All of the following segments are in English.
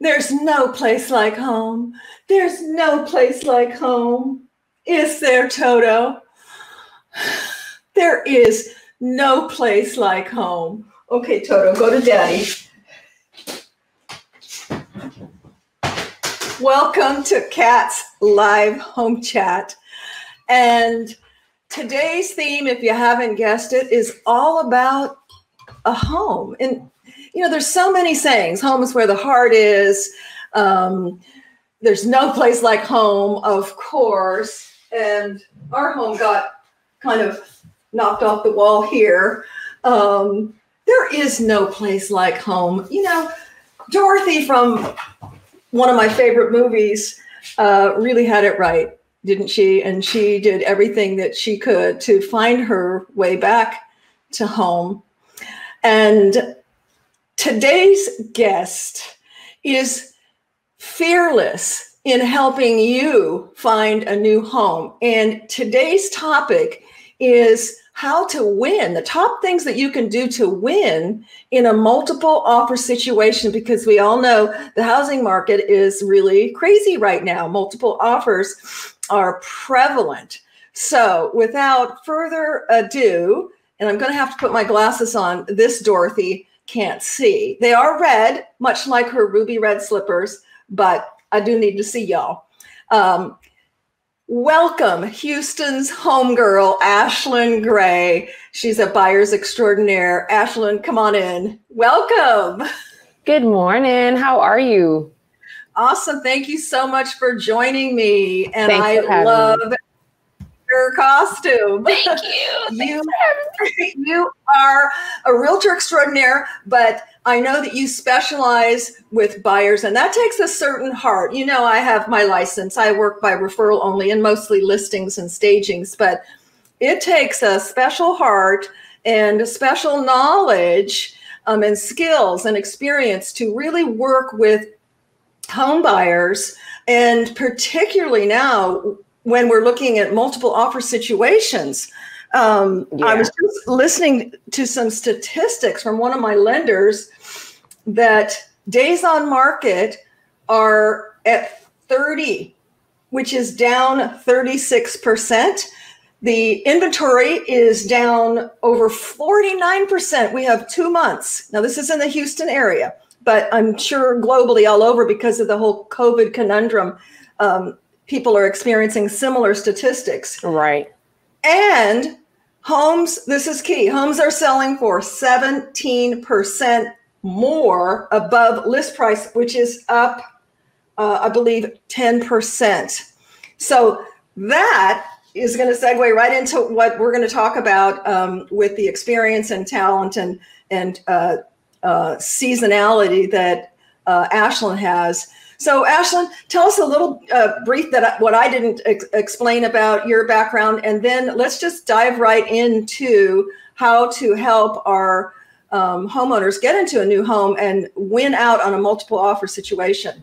There's no place like home. There's no place like home. Is there, Toto? There is no place like home. Okay, Toto, go to Daddy. Welcome to Kat's Live Home Chat. And today's theme, if you haven't guessed it, is all about a home. And, you know, there's so many sayings. Home is where the heart is. There's no place like home, of course. And our home got kind of knocked off the wall here. There is no place like home. You know, Dorothy from one of my favorite movies really had it right, didn't she? And she did everything that she could to find her way back to home. And today's guest is fearless in helping you find a new home. And today's topic is how to win, the top things that you can do to win in a multiple offer situation, because we all know the housing market is really crazy right now. Multiple offers are prevalent. So without further ado, and I'm going to have to put my glasses on, this Dorothy can't see. They are red, much like her ruby red slippers, but I do need to see y'all. Welcome, Houston's homegirl, Ashlynn Gray. She's a buyer's extraordinaire. Ashlynn, come on in. Welcome. Good morning. How are you? Awesome. Thank you so much for joining me. And I love your costume. Thank you. You are a realtor extraordinaire, but I know that you specialize with buyers, and that takes a certain heart. You know, I have my license. I work by referral only and mostly listings and stagings, but it takes a special heart and a special knowledge and skills and experience to really work with home buyers. And particularly now when we're looking at multiple offer situations, I was just listening to some statistics from one of my lenders that days on market are at 30, which is down 36%. The inventory is down over 49%. We have 2 months. Now, this is in the Houston area, but I'm sure globally all over because of the whole COVID conundrum. People are experiencing similar statistics. Right. And homes, this is key, homes are selling for 17% more above list price, which is up, I believe, 10%. So that is going to segue right into what we're going to talk about with the experience and talent and seasonality that Ashlynn has. So, Ashlynn, tell us a little brief what I didn't explain about your background, and then let's just dive right into how to help our homeowners get into a new home and win out on a multiple offer situation.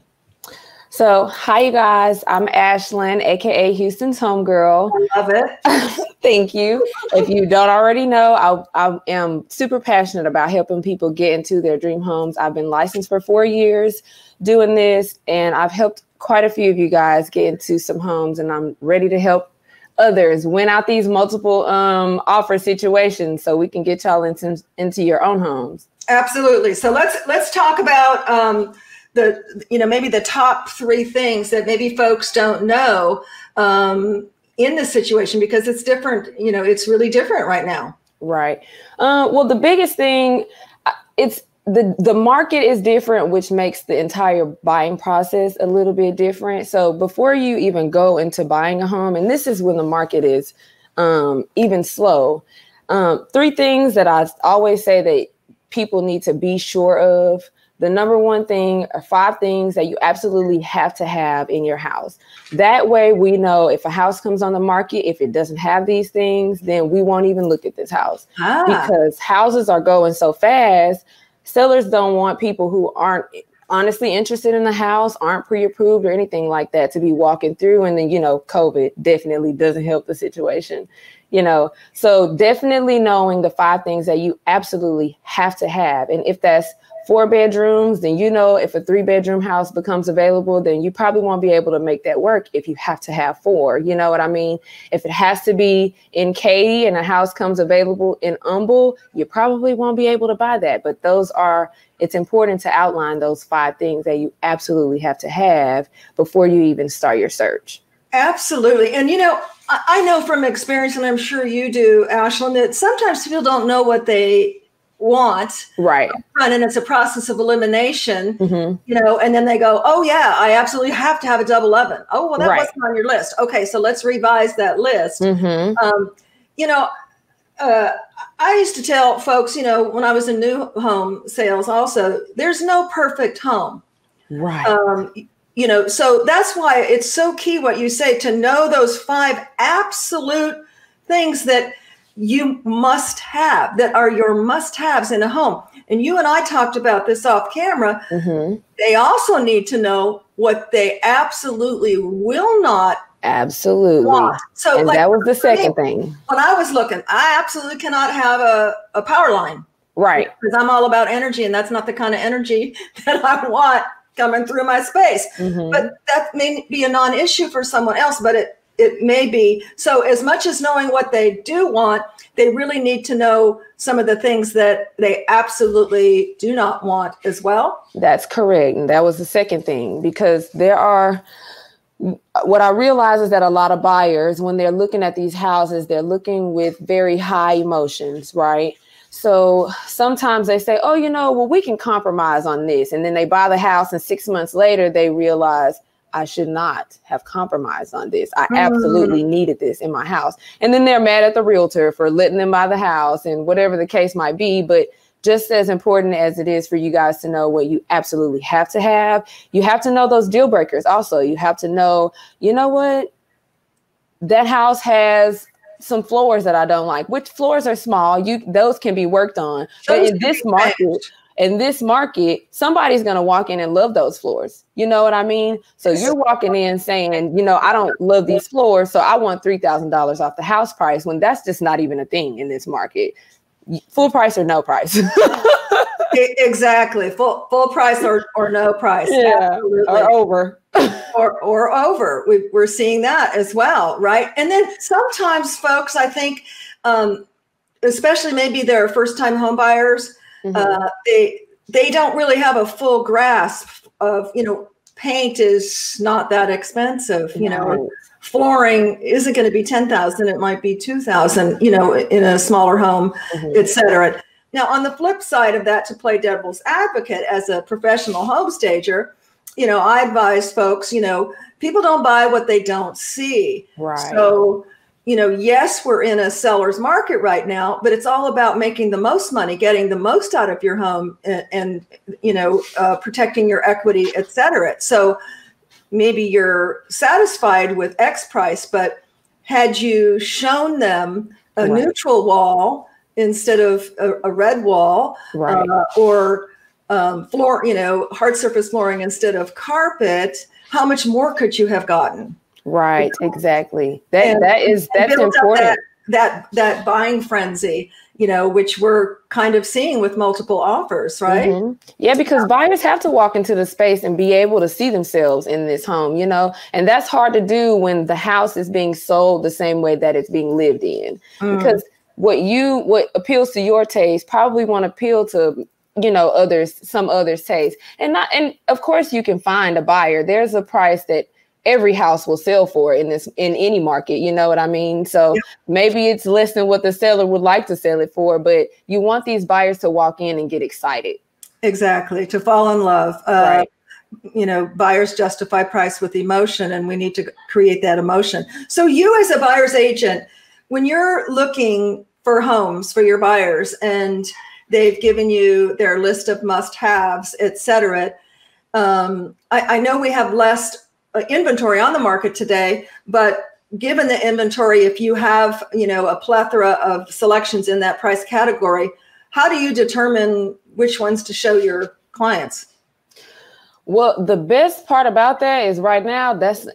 So, hi, you guys. I'm Ashlynn, aka Houston's homegirl. I love it. Thank you. If you don't already know, I am super passionate about helping people get into their dream homes. I've been licensed for 4 years doing this, and I've helped quite a few of you guys get into some homes, and I'm ready to help others win out these multiple offer situations so we can get y'all into your own homes. Absolutely. So let's talk about maybe the top three things that maybe folks don't know in this situation, because it's different, you know, it's really different right now. Right. Well, the biggest thing, it's the market is different, which makes the entire buying process a little bit different. So before you even go into buying a home, and this is when the market is even slow, three things that I always say that people need to be sure of. The number one thing are 5 things that you absolutely have to have in your house. That way we know if a house comes on the market, if it doesn't have these things, then we won't even look at this house. Because houses are going so fast. Sellers don't want people who aren't honestly interested in the house, aren't pre-approved or anything like that to be walking through. And then, you know, COVID definitely doesn't help the situation, you know. So definitely knowing the 5 things that you absolutely have to have. And if that's four bedrooms, then you know if a 3-bedroom house becomes available, then you probably won't be able to make that work if you have to have 4. You know what I mean? If it has to be in Katy and a house comes available in Humble, you probably won't be able to buy that. But those are, it's important to outline those 5 things that you absolutely have to have before you even start your search. Absolutely. And, you know, I know from experience, and I'm sure you do, Ashlynn, that sometimes people don't know what they want, right? And it's a process of elimination, you know, and then they go, oh yeah, I absolutely have to have a double oven. Oh, well, that wasn't on your list. Okay. So let's revise that list. You know, I used to tell folks, you know, when I was in new home sales also, there's no perfect home. Right. You know, so that's why it's so key what you say, to know those 5 absolute things that you must have, that are your must-haves in a home. And you and I talked about this off camera. They also need to know what they absolutely will not want. So, and like, that was the second thing. When I was looking, I absolutely cannot have a power line. Right. Because I'm all about energy, and that's not the kind of energy that I want coming through my space. But that may be a non-issue for someone else, but it may be. So as much as knowing what they do want, they really need to know some of the things that they absolutely do not want as well. That's correct. And that was the second thing, because there are, what I realize is that a lot of buyers, when they're looking at these houses, they're looking with very high emotions, right? So sometimes they say, oh, you know, well, we can compromise on this. And then they buy the house, and 6 months later, they realize, I should not have compromised on this. I absolutely needed this in my house. And then they're mad at the realtor for letting them buy the house and whatever the case might be. But just as important as it is for you guys to know what you absolutely have to have, you have to know those deal breakers also. You have to know, you know what? That house has some floors that I don't like, which floors are small. Those can be worked on. But in this market, somebody's going to walk in and love those floors. You know what I mean? So you're walking in saying, you know, I don't love these floors, so I want $3,000 off the house price, when that's just not even a thing in this market. Full price or no price. Exactly. Full price or no price. Yeah. Absolutely. Or over. or over. We're seeing that as well. Right. And then sometimes folks, I think, especially maybe they're first time home buyers, they don't really have a full grasp of, you know, paint is not that expensive, you know, flooring isn't going to be $10,000. It might be $2,000, you know, in a smaller home, etc. Now, on the flip side of that, to play devil's advocate as a professional home stager, you know, I advise folks, you know, people don't buy what they don't see. Right. So, you know, yes, we're in a seller's market right now, but it's all about making the most money, getting the most out of your home, and you know, protecting your equity, et cetera. So maybe you're satisfied with X price, but had you shown them a neutral wall instead of a red wall, or floor, you know, hard surface flooring instead of carpet, how much more could you have gotten? Right, exactly. That's important. That buying frenzy, you know, which we're kind of seeing with multiple offers, right? Yeah, because buyers have to walk into the space and be able to see themselves in this home, you know, and that's hard to do when the house is being sold the same way that it's being lived in, because what appeals to your taste probably won't appeal to, you know, some others' taste, and of course you can find a buyer. There's a price that every house will sell for in any market, you know what I mean? So maybe it's less than what the seller would like to sell it for, but you want these buyers to walk in and get excited. Exactly, to fall in love. You know, buyers justify price with emotion, and we need to create that emotion. So you as a buyer's agent, when you're looking for homes for your buyers and they've given you their list of must-haves, et cetera, I know we have less inventory on the market today, but given the inventory, if you have, you know, a plethora of selections in that price category, how do you determine which ones to show your clients? Well, the best part about that is right now, this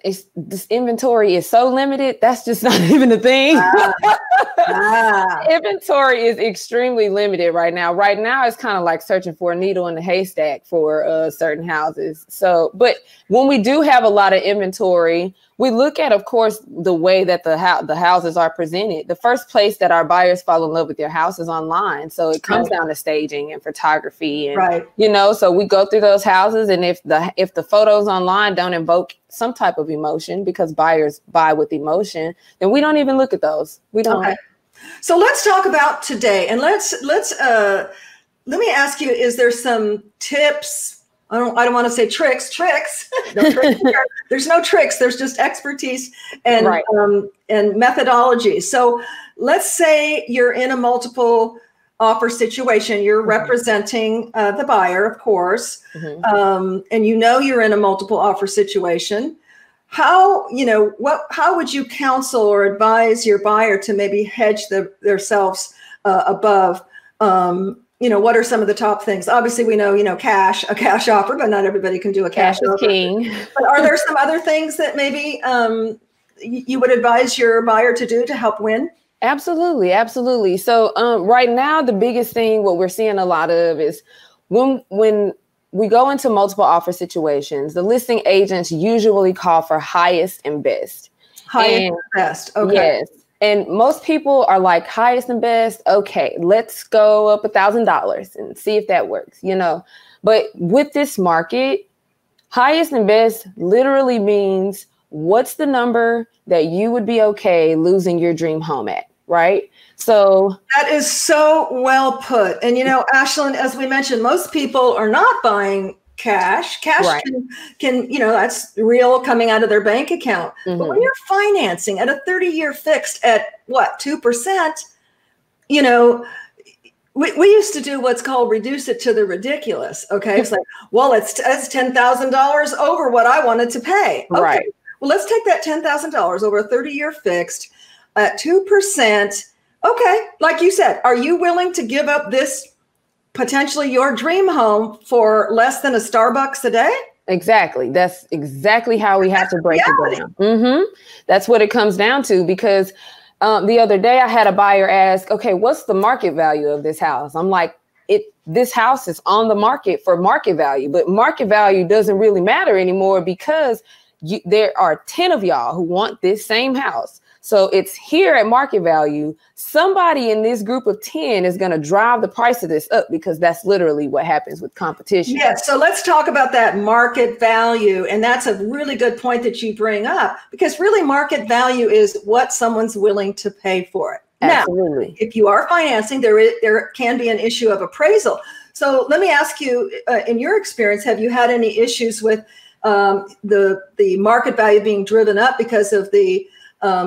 inventory is so limited. That's just not even a thing. Inventory is extremely limited right now. Right now, it's kind of like searching for a needle in a haystack for certain houses. So, but when we do have a lot of inventory, we look at, of course, the way that the houses are presented. The first place that our buyers fall in love with their house is online. So it comes down to staging and photography. And, you know, so we go through those houses, and if the photos online don't invoke some type of emotion, because buyers buy with emotion, then we don't even look at those. We don't. Okay. So let's talk about today, and let me ask you, is there some tips? I don't want to say tricks. No tricks here. There's no tricks. There's just expertise and and methodology. So let's say you're in a multiple offer situation. You're representing the buyer, of course, and you know you're in a multiple offer situation. How would you counsel or advise your buyer to maybe hedge themselves above? You know, what are some of the top things? Obviously, we know, you know, a cash offer, but not everybody can do a cash offer. Cash is king. But are there some other things that maybe you would advise your buyer to do to help win? Absolutely. Absolutely. So right now, the biggest thing, what we're seeing a lot of is when we go into multiple offer situations, the listing agents usually call for highest and best. Highest and best. Okay. Yes. And most people are like, highest and best. Okay, let's go up $1,000 and see if that works, you know. But with this market, highest and best literally means what's the number that you would be okay losing your dream home at, right? So that is so well put. And, you know, Ashlynn, as we mentioned, most people are not buying cash. Cash can, you know, that's real coming out of their bank account. But when you're financing at a 30-year fixed at what, 2%, you know, we used to do what's called reduce it to the ridiculous. Okay. It's like, well, it's $10,000 over what I wanted to pay. Okay. Right. Well, let's take that $10,000 over a 30-year fixed at 2%. Okay. Like you said, are you willing to give up this potentially your dream home for less than a Starbucks a day? Exactly. That's exactly how we have to break it down. That's what it comes down to, because the other day I had a buyer ask, okay, what's the market value of this house? I'm like, this house is on the market for market value, but market value doesn't really matter anymore, because there are 10 of y'all who want this same house. So it's here at market value. Somebody in this group of 10 is going to drive the price of this up, because that's literally what happens with competition. Yeah. So let's talk about that market value. And that's a really good point that you bring up, because really market value is what someone's willing to pay for it. Absolutely. Now, if you are financing, there can be an issue of appraisal. So let me ask you, in your experience, have you had any issues with the market value being driven up because of the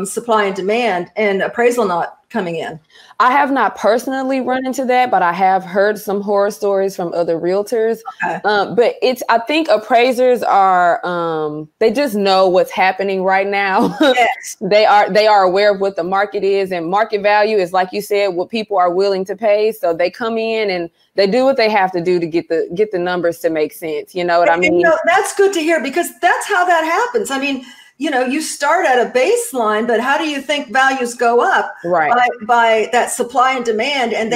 supply and demand and appraisal not coming in? I have not personally run into that, but I have heard some horror stories from other realtors. Okay. But I think appraisers are, they just know what's happening right now. Yes. They are aware of what the market is, and market value is, like you said, what people are willing to pay. So they come in and they do what they have to do to get the numbers to make sense. You know what I mean? You know, that's good to hear, because that's how that happens. I mean, you know, you start at a baseline, but how do you think values go up by that supply and demand? And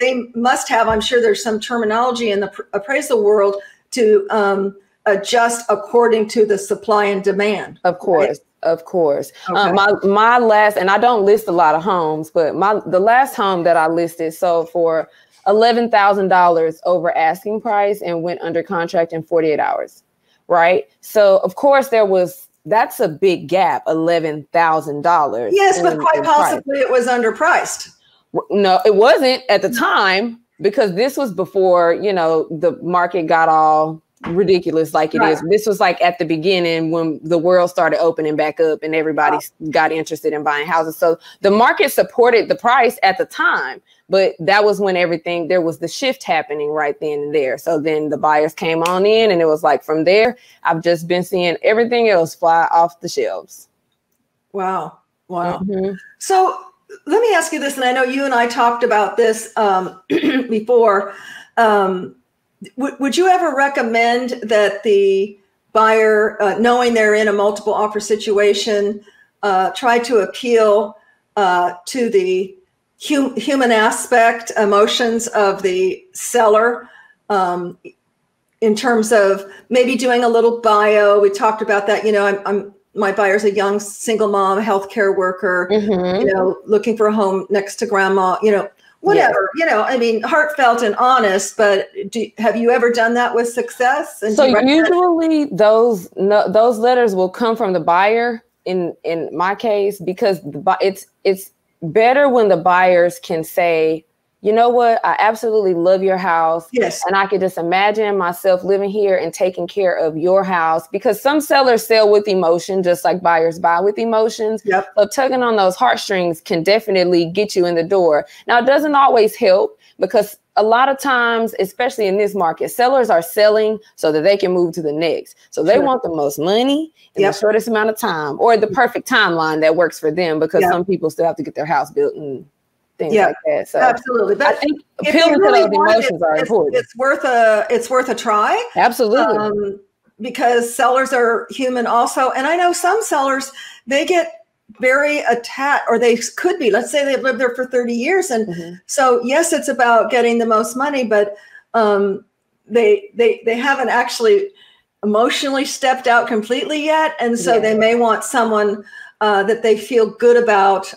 they must have, I'm sure there's some terminology in the appraisal world to adjust according to the supply and demand. Of course. Right? Of course. Okay. My last, and I don't list a lot of homes, but the last home that I listed sold for $11,000 over asking price and went under contract in 48 hours. Right. So of course that's a big gap, $11,000. Yes, but quite possibly it was underpriced. No, it wasn't at the time, because this was before, you know, the market got all ridiculous like it is. This was like at the beginning when the world started opening back up and everybody got interested in buying houses. So the market supported the price at the time, but that was when there was the shift happening right then and there. So then the buyers came on in, and it was like from there, I've just been seeing everything else fly off the shelves. Wow. Wow. So let me ask you this, and I know you and I talked about this before, Would you ever recommend that the buyer, knowing they're in a multiple offer situation, try to appeal to the human aspect, emotions of the seller, in terms of maybe doing a little bio? We talked about that. You know, my buyer's a young single mom, healthcare worker, you know, looking for a home next to grandma, you know, whatever, you know, I mean, heartfelt and honest. But have you ever done that with success? And so usually those letters will come from the buyer in my case, because it's better when the buyers can say, you know what, I absolutely love your house. Yes. And I could just imagine myself living here and taking care of your house, because some sellers sell with emotion, just like buyers buy with emotions. Yep. So tugging on those heartstrings can definitely get you in the door. Now, it doesn't always help, because a lot of times, especially in this market, sellers are selling so that they can move to the next. So they want the most money in the shortest amount of time, or the perfect timeline that works for them, because some people still have to get their house built and things like that. So absolutely. But I think appealing to those emotions are important. It's worth a try. Absolutely. Because sellers are human also. And I know some sellers, they get very attached, or they could be, let's say they've lived there for 30 years. And so yes, it's about getting the most money, but they haven't actually emotionally stepped out completely yet. And so they may want someone that they feel good about,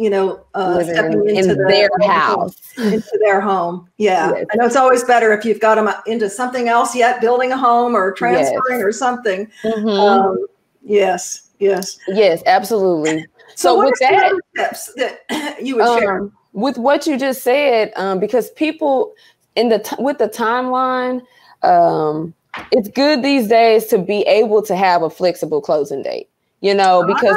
you know, stepping into their house, into their home. Yeah. Yes. I know it's always better if you've got them into something else yet, building a home or transferring or something. Yes, absolutely. So what with that, tips that you would share? With what you just said, because people with the timeline, it's good these days to be able to have a flexible closing date. You know, because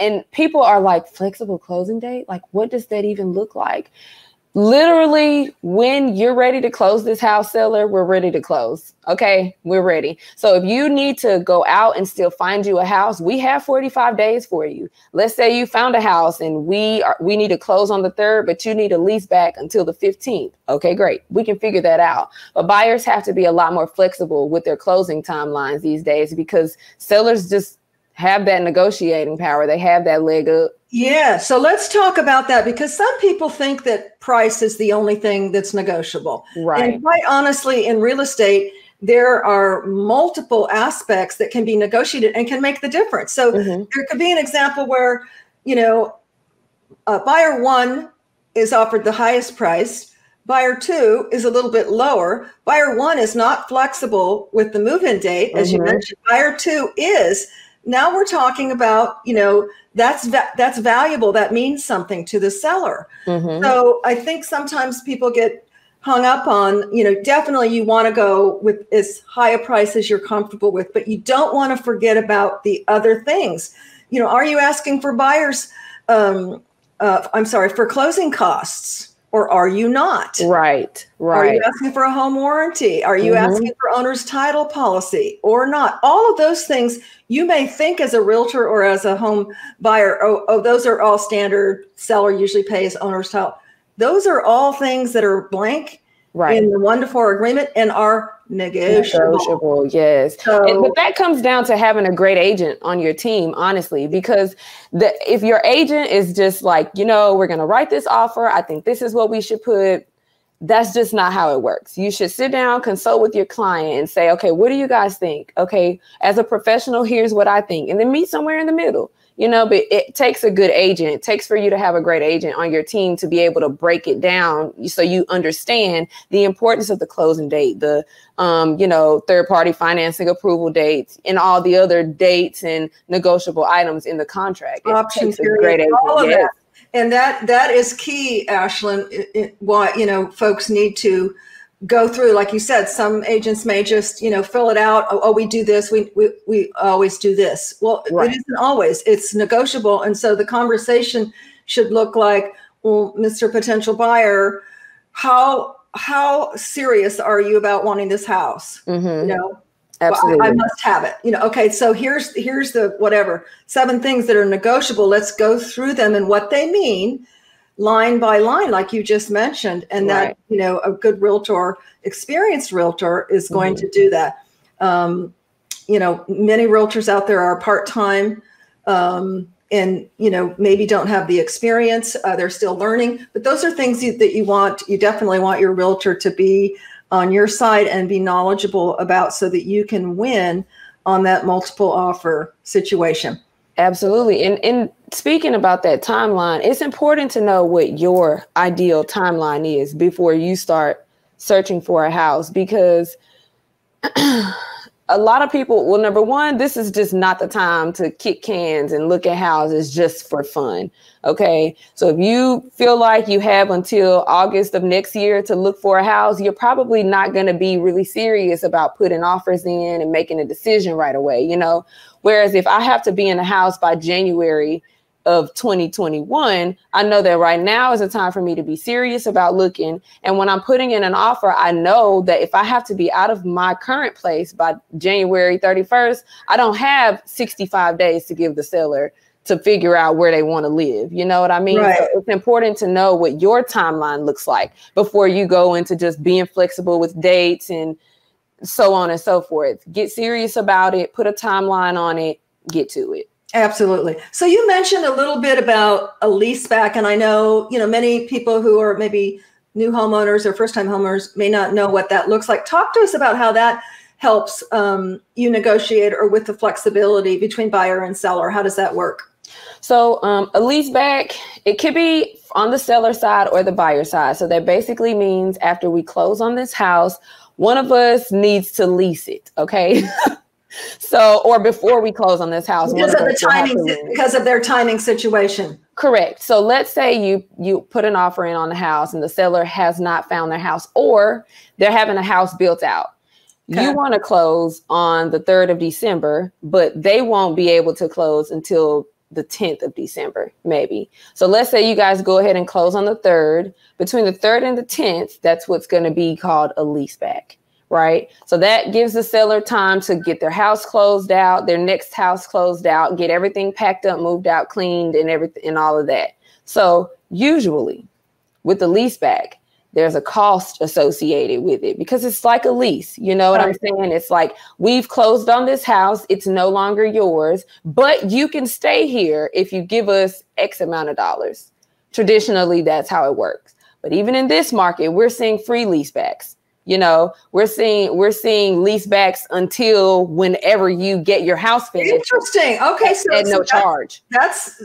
and people are like, flexible closing date? Like, what does that even look like? Literally, when you're ready to close this house, seller, we're ready to close. Okay, we're ready. So if you need to go out and still find you a house, we have 45 days for you. Let's say you found a house and we need to close on the 3rd, but you need a lease back until the 15th. Okay, great. We can figure that out. But buyers have to be a lot more flexible with their closing timelines these days, because sellers just have that negotiating power. They have that leg up. Yeah. So let's talk about that, because some people think that price is the only thing that's negotiable. Right. And quite honestly, in real estate, there are multiple aspects that can be negotiated and can make the difference. So there could be an example where, you know, buyer one is offered the highest price. Buyer two is a little bit lower. Buyer one is not flexible with the move-in date, as you mentioned. Buyer two is. Now we're talking about, you know, that's valuable. That means something to the seller. So I think sometimes people get hung up on, you know, definitely you want to go with as high a price as you're comfortable with, but you don't want to forget about the other things. You know, are you asking for buyers, I'm sorry, for closing costs? Or are you not? Right, right. Are you asking for a home warranty? Are you asking for owner's title policy or not? All of those things you may think as a realtor or as a home buyer, oh, those are all standard. Seller usually pays owner's title. Those are all things that are blank in the 1-to-4 agreement and are negotiable. Negotiable, yes. So, but that comes down to having a great agent on your team, honestly, because if your agent is just like, you know, we're going to write this offer, I think this is what we should put, that's just not how it works. You should sit down, consult with your client and say, okay, what do you guys think? Okay, as a professional, here's what I think. And then meet somewhere in the middle. You know, but it takes a good agent. It takes for you to have a great agent on your team to be able to break it down so you understand the importance of the closing date, the, you know, third-party financing approval dates and all the other dates and negotiable items in the contract. Options, great agent. All of that. And that is key, Ashlynn, why, you know, folks need to go through, like you said, some agents may just, you know, fill it out. Oh, we do this. We always do this. Well, it isn't always, it's negotiable. And so the conversation should look like, well, Mr. Potential Buyer, how serious are you about wanting this house? You know, absolutely. Well, I must have it, you know, okay. So here's the, whatever, 7 things that are negotiable. Let's go through them and what they mean. line by line, like you just mentioned. And that, you know, a good realtor, experienced realtor is going to do that. You know, many realtors out there are part-time and, you know, maybe don't have the experience. They're still learning, but those are things that you want. You definitely want your realtor to be on your side and be knowledgeable about so that you can win on that multiple offer situation. Absolutely. And speaking about that timeline, it's important to know what your ideal timeline is before you start searching for a house, because a lot of people, well, number one, this is just not the time to kick cans and look at houses just for fun. Okay. So if you feel like you have until August of next year to look for a house, you're probably not going to be really serious about putting offers in and making a decision right away, you know? Whereas if I have to be in a house by January of 2021, I know that right now is a time for me to be serious about looking. And when I'm putting in an offer, I know that if I have to be out of my current place by January 31st, I don't have 65 days to give the seller to figure out where they want to live. You know what I mean? Right. So it's important to know what your timeline looks like before you go into just being flexible with dates and so on and so forth. Get serious about it, put a timeline on it, get to it. Absolutely. So you mentioned a little bit about a leaseback, and I know, you know, many people who are maybe new homeowners or first-time homeowners may not know what that looks like. Talk to us about how that helps you negotiate, or with the flexibility between buyer and seller. How does that work? So a leaseback, it could be on the seller side or the buyer side. So that basically means after we close on this house, one of us needs to lease it. Okay. So, or before we close on this house, because of their timing situation. Correct. So let's say you put an offer in on the house and the seller has not found their house, or they're having a house built out. Okay. You want to close on the 3rd of December, but they won't be able to close until the 10th of December, maybe. So let's say you guys go ahead and close on the 3rd. Between the 3rd and the 10th, that's what's going to be called a leaseback. Right. So that gives the seller time to get their house closed out, their next house closed out, get everything packed up, moved out, cleaned, and everything, and all of that. So usually with the lease back, there's a cost associated with it because it's like a lease. You know what I'm saying? It's like, we've closed on this house. It's no longer yours, but you can stay here if you give us X amount of dollars. Traditionally, that's how it works. But even in this market, we're seeing free lease backs. You know, we're seeing leasebacks until whenever you get your house finished. Interesting. Okay, so at no charge. That's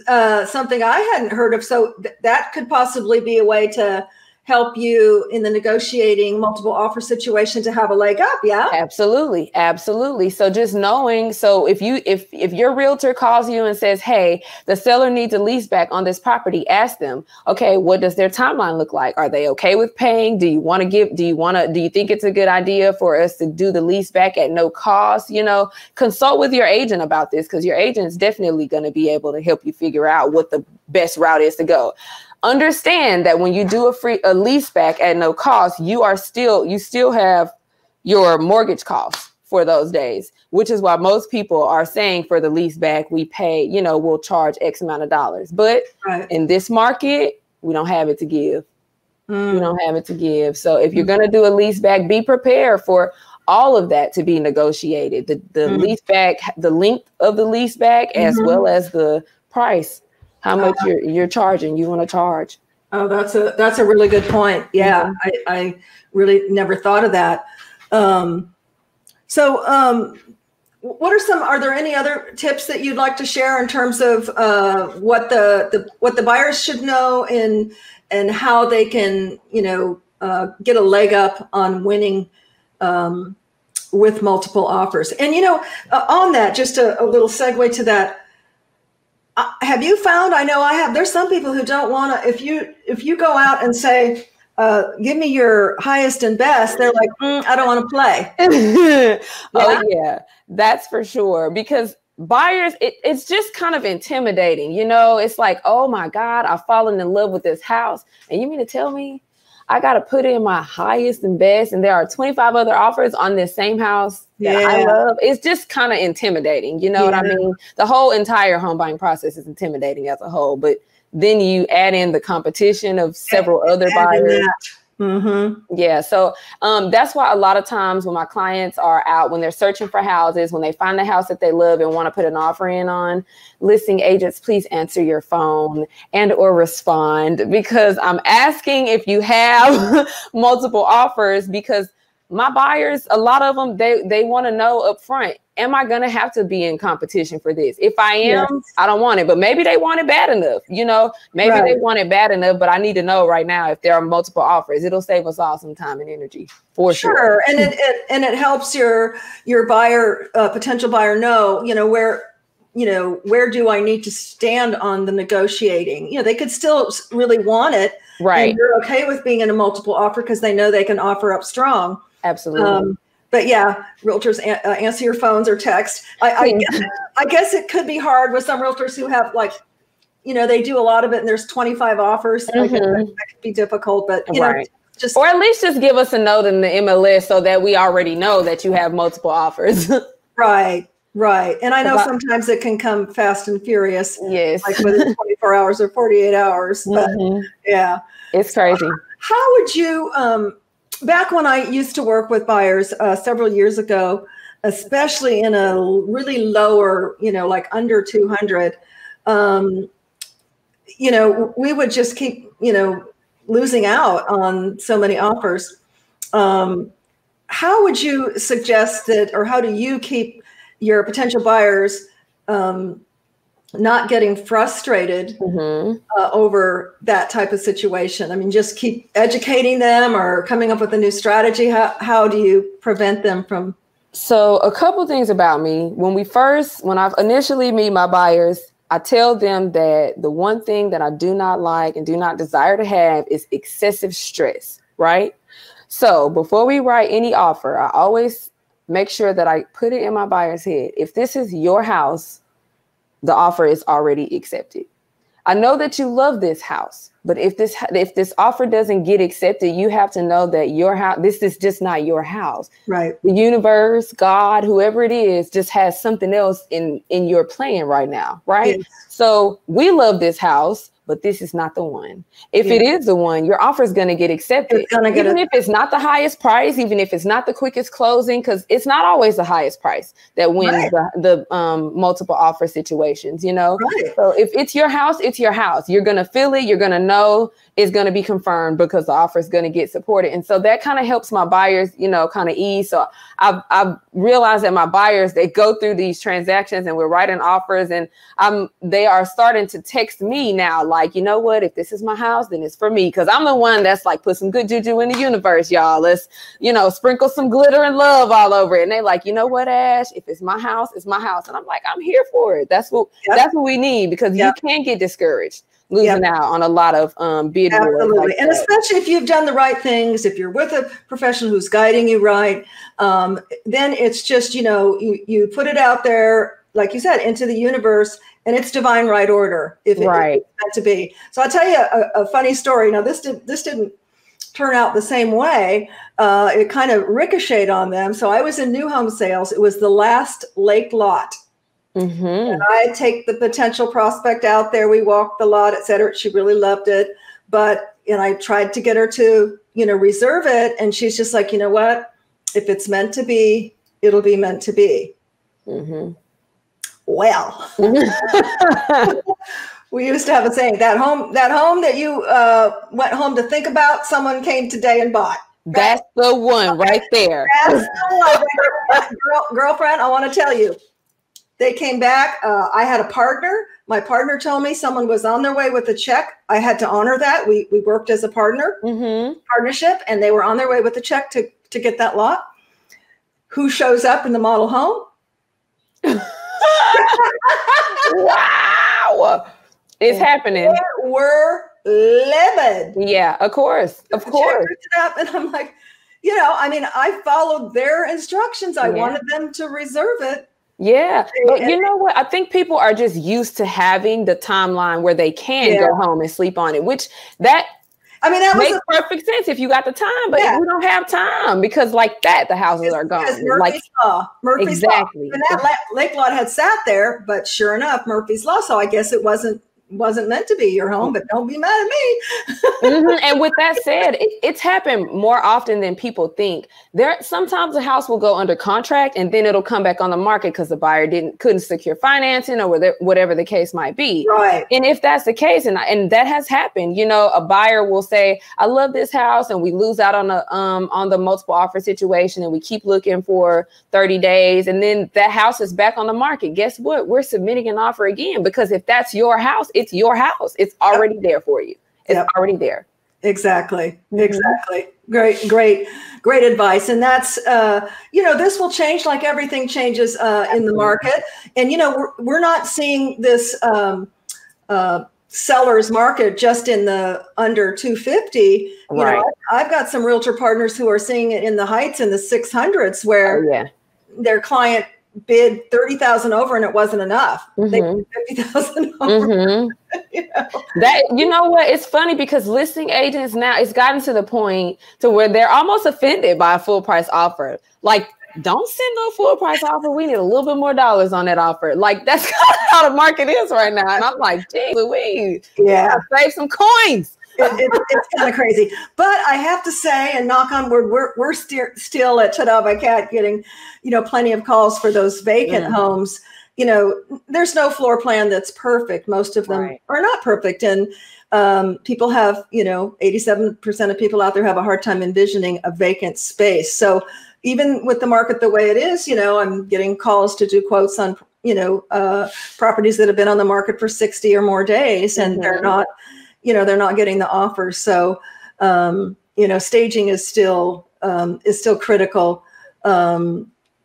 something I hadn't heard of. So that could possibly be a way to help you in the negotiating multiple offer situation to have a leg up. Yeah, absolutely. Absolutely. So just knowing, so if your realtor calls you and says, hey, the seller needs a lease back on this property, ask them, okay, what does their timeline look like? Are they okay with paying? Do you want to give, do you think it's a good idea for us to do the lease back at no cost? You know, consult with your agent about this, because your agent is definitely going to be able to help you figure out what the best route is to go. Understand that when you do a lease back at no cost, you still have your mortgage costs for those days, which is why most people are saying for the lease back, we pay, you know, we'll charge X amount of dollars. But in this market, we don't have it to give. We don't have it to give. So if you're going to do a lease back, be prepared for all of that to be negotiated. The lease back, the length of the lease back, as well as the price. How much you're charging, you want to charge. Oh, that's a really good point. Yeah, I really never thought of that. What are some? Are there any other tips that you'd like to share in terms of what the buyers should know and how they can, you know, get a leg up on winning with multiple offers? And you know, on that, just a little segue to that. Have you found, I know I have, there's some people who don't want to, if you go out and say, give me your highest and best, they're like, I don't want to play. Yeah? Oh yeah, that's for sure. Because buyers, it's just kind of intimidating. You know, it's like, oh my God, I've fallen in love with this house. And you mean to tell me I got to put in my highest and best, and there are 25 other offers on this same house that I love? It's just kind of intimidating. You know what I mean? The whole entire home buying process is intimidating as a whole, but then you add in the competition of several other buyers. Mm-hmm. Yeah. So that's why a lot of times when my clients are out, when they're searching for houses, when they find the house that they love and want to put an offer in on, listing agents, please answer your phone and or respond, because I'm asking if you have multiple offers, because my buyers, a lot of them, they want to know up front, am I going to have to be in competition for this? If I am, yes. I don't want it, but maybe they want it bad enough. You know, maybe right. they want it bad enough, but I need to know right now if there are multiple offers. It'll save us all some time and energy for sure. Sure. And it helps your buyer, potential buyer know, where do I need to stand on the negotiating? You know, they could still really want it. Right. And you're okay with being in a multiple offer because they know they can offer up strong. Absolutely. But yeah, realtors answer your phones or text. I guess it could be hard with some realtors who have they do a lot of it and there's 25 offers. Mm-hmm. I guess that could be difficult, but you know, just, or at least just give us a note in the MLS so that we already know that you have multiple offers. Right. Right. And I know sometimes it can come fast and furious. Yes. Like whether it's 24 hours or 48 hours. But yeah. It's crazy. How would you, back when I used to work with buyers several years ago, especially in a really lower, like under 200, we would just keep, losing out on so many offers. How would you suggest that, or how do you keep your potential buyers not getting frustrated over that type of situation? I mean, just keep educating them or coming up with a new strategy. How do you prevent them from? So a couple things about me. When I initially meet my buyers, I tell them that the one thing that I do not like and do not desire to have is excessive stress, right? So before we write any offer, I always make sure that I put it in my buyer's head. If this is your house, the offer is already accepted. I know that you love this house, but if this offer doesn't get accepted, you have to know that your house, this is just not your house. Right. The universe, God, whoever it is, just has something else in your plan right now, right? Yes. So we love this house, but this is not the one. If it is the one, your offer is going to get accepted. Even if it's not the highest price, even if it's not the quickest closing, because it's not always the highest price that wins the multiple offer situations, Right. So if it's your house, it's your house. You're going to feel it. You're going to know it's going to be confirmed because the offer is going to get supported. And so that kind of helps my buyers, kind of ease. So I've realized that my buyers, they go through these transactions and we're writing offers, and they are starting to text me now, like, you know what, if this is my house, then it's for me. Cause I'm the one that's like, put some good juju in the universe, y'all. Let's, sprinkle some glitter and love all over it. And they like, you know what, Ash, if it's my house, it's my house. And I'm like, I'm here for it. That's what we need, because you can get discouraged losing out on a lot of beauty. Absolutely. And especially if you've done the right things, if you're with a professional who's guiding you right, then it's just, you put it out there, like you said, into the universe, and it's divine right order if it's meant to be. So I'll tell you a funny story. Now, this didn't turn out the same way. It kind of ricocheted on them. So I was in new home sales. It was the last lake lot. Mm-hmm. And I take the potential prospect out there. We walked the lot, et cetera. She really loved it. And I tried to get her to, reserve it. And she's just like, you know what? If it's meant to be, it'll be meant to be. Mm-hmm. Well, we used to have a saying, that home that you went home to think about, someone came today and bought. Right? That's the one right there. That's the one. Girlfriend, I want to tell you, they came back. I had a partner. My partner told me someone was on their way with a check. I had to honor that. We worked as a partner, partnership, and they were on their way with a check to get that lot. Who shows up in the model home? Wow, it's happening. They were livid. Yeah, of course. It up, and I'm like, I followed their instructions. I wanted them to reserve it. Yeah, but you know what? I think people are just used to having the timeline where they can go home and sleep on it, that makes perfect sense if you got the time, but we don't have time because the houses are gone. Murphy's Law. And that lake lot had sat there, but sure enough, Murphy's Law. So I guess it wasn't wasn't meant to be your home, but don't be mad at me. Mm-hmm. And with that said, it's happened more often than people think. There, sometimes a house will go under contract and then it'll come back on the market because the buyer couldn't secure financing or whatever the case might be. Right. And if that's the case, and that has happened, you know, a buyer will say, "I love this house," and we lose out on the multiple offer situation, and we keep looking for 30 days, and then that house is back on the market. Guess what? We're submitting an offer again, because if that's your house, it's your house. It's already there for you. It's already there. Exactly. Mm-hmm. Exactly. Great, great, great advice. And that's, you know, this will change like everything changes in the market. And, you know, we're not seeing this seller's market just in the under 250. Right. You know, I've got some realtor partners who are seeing it in the heights in the 600s where their client bid 30,000 over and it wasn't enough. Mm-hmm. They bid 50,000 over. Mm-hmm. You know? That, you know what? It's funny because listing agents now, it's gotten to the point to where they're almost offended by a full price offer. Like, don't send no full price offer. We need a little bit more dollars on that offer. Like, that's how the market is right now. And I'm like, gee, Louise, save some coins. It's kind of crazy. But I have to say, and knock on wood, we're still at Tada by Kat getting, you know, plenty of calls for those vacant homes. You know, there's no floor plan that's perfect. Most of them are not perfect. And people have, you know, 87% of people out there have a hard time envisioning a vacant space. So even with the market the way it is, you know, I'm getting calls to do quotes on, you know, properties that have been on the market for 60 or more days, and they're not, you know, they're not getting the offer. So, you know, staging is still critical,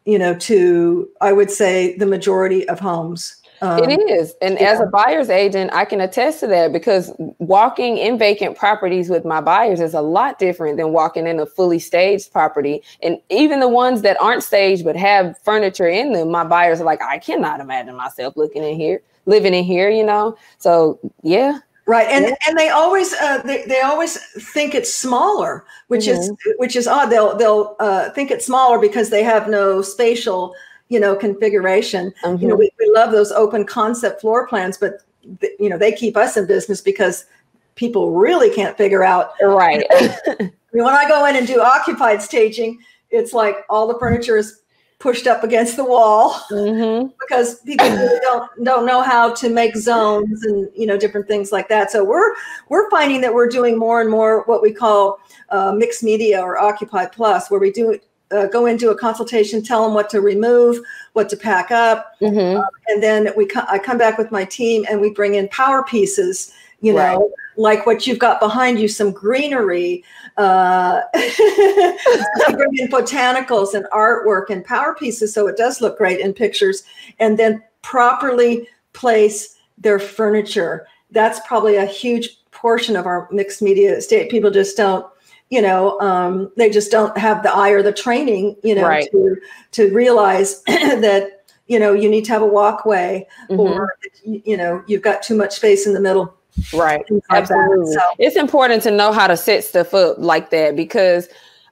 you know, to, I would say, the majority of homes. It is. And as a buyer's agent, I can attest to that, because walking in vacant properties with my buyers is a lot different than walking in a fully staged property. And even the ones that aren't staged but have furniture in them, my buyers are like, I cannot imagine myself looking in here, living in here, you know? So, yeah. Right. And they always think it's smaller, which is odd. They'll think it's smaller because they have no spatial, you know, configuration. You know, we love those open concept floor plans, but you know, they keep us in business because people really can't figure out. Right. I mean, when I go in and do occupied staging, it's like all the furniture is pushed up against the wall because people really don't know how to make zones and, you know, different things like that. So we're finding that we're doing more and more what we call mixed media or Occupy Plus, where we do go into a consultation, tell them what to remove, what to pack up, and then I come back with my team and we bring in power pieces, you know, like what you've got behind you, some greenery, bring in botanicals and artwork and power pieces so it does look great in pictures, and then properly place their furniture. That's probably a huge portion of our mixed media estate. People just don't, you know, they just don't have the eye or the training, you know, to realize that, you know, you need to have a walkway or, you know, you've got too much space in the middle. Right. Absolutely. So it's important to know how to set stuff up like that, because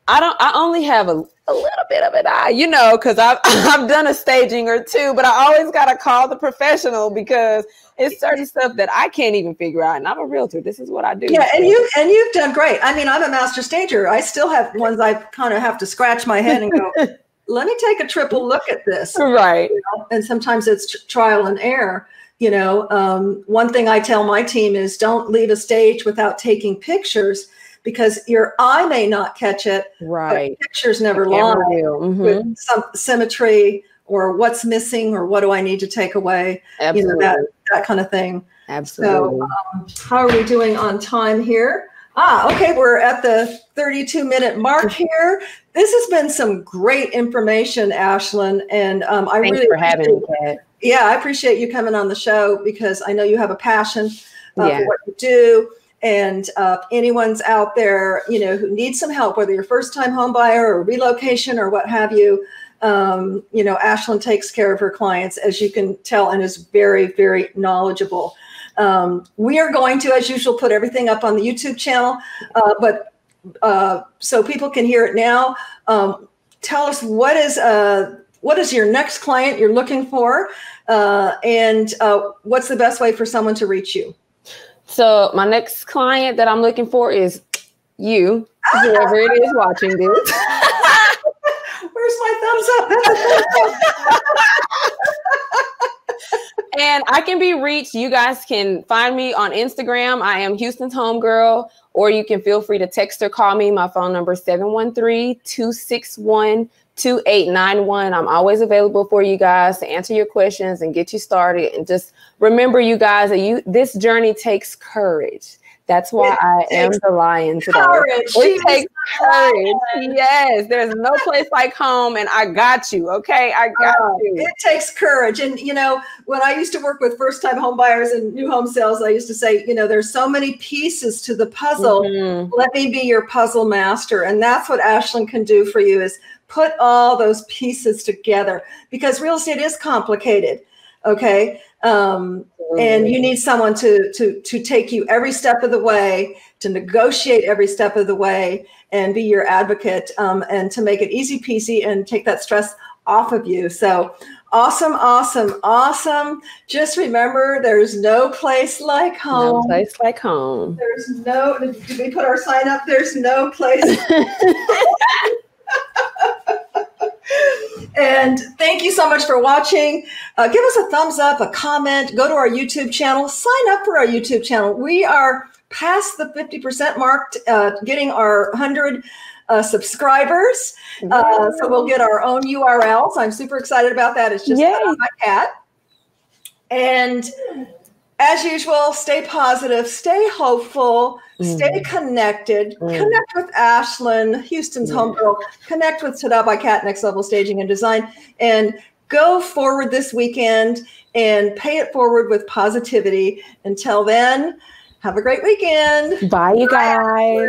I only have a little bit of an eye, you know, because I've done a staging or two, but I always got to call the professional because it's certain stuff that I can't even figure out. And I'm a realtor. This is what I do. Yeah. And you've done great. I mean, I'm a master stager. I still have ones I kind of have to scratch my head and go, let me take a triple look at this. Right. You know? And sometimes it's trial and error. You know, one thing I tell my team is don't leave a stage without taking pictures, because your eye may not catch it. Right. But pictures never lie with some symmetry or what's missing or what do I need to take away. Absolutely. You know, that kind of thing. Absolutely. So how are we doing on time here? Ah, okay. We're at the 32-minute mark here. This has been some great information, Ashlynn. And I Thanks really for having me, Kat. Yeah, I appreciate you coming on the show because I know you have a passion for what you do. And anyone's out there, you know, who needs some help, whether you're a first-time home buyer or relocation or what have you, you know, Ashlynn takes care of her clients, as you can tell, and is very, very knowledgeable. We are going to, as usual, put everything up on the YouTube channel, but so people can hear it now. Tell us what is your next client you're looking for, and what's the best way for someone to reach you? So my next client that I'm looking for is you, whoever it is watching this. Where's my thumbs up? And I can be reached. You guys can find me on Instagram. I am Houston's homegirl, or you can feel free to text or call me. My phone number is 713-261-2891. I'm always available for you guys to answer your questions and get you started. And just remember, you guys, that this journey takes courage. That's why I am the lion today. Courage. It takes courage. Yes, there's no place like home, and I got you. Okay, I got you. It takes courage, and you know, when I used to work with first-time home buyers and new home sales, I used to say, you know, there's so many pieces to the puzzle. Mm-hmm. Let me be your puzzle master, and that's what Ashlynn can do for you is put all those pieces together, because real estate is complicated. Okay. And you need someone to take you every step of the way, to negotiate every step of the way, and be your advocate, and to make it easy peasy and take that stress off of you. So awesome, awesome, awesome. Just remember, there's no place like home. No place like home. There's no, did we put our sign up? There's no place. And thank you so much for watching. Give us a thumbs up, a comment, go to our YouTube channel, sign up for our YouTube channel. We are past the 50% mark, getting our 100 subscribers. So we'll get our own URLs. I'm super excited about that. It's just Tada by Kat. And as usual, stay positive, stay hopeful, stay connected, connect with Ashlynn, Houston's homegirl, connect with Tada by Kat, Next Level Staging and Design, and go forward this weekend and pay it forward with positivity. Until then, have a great weekend. Bye, you guys.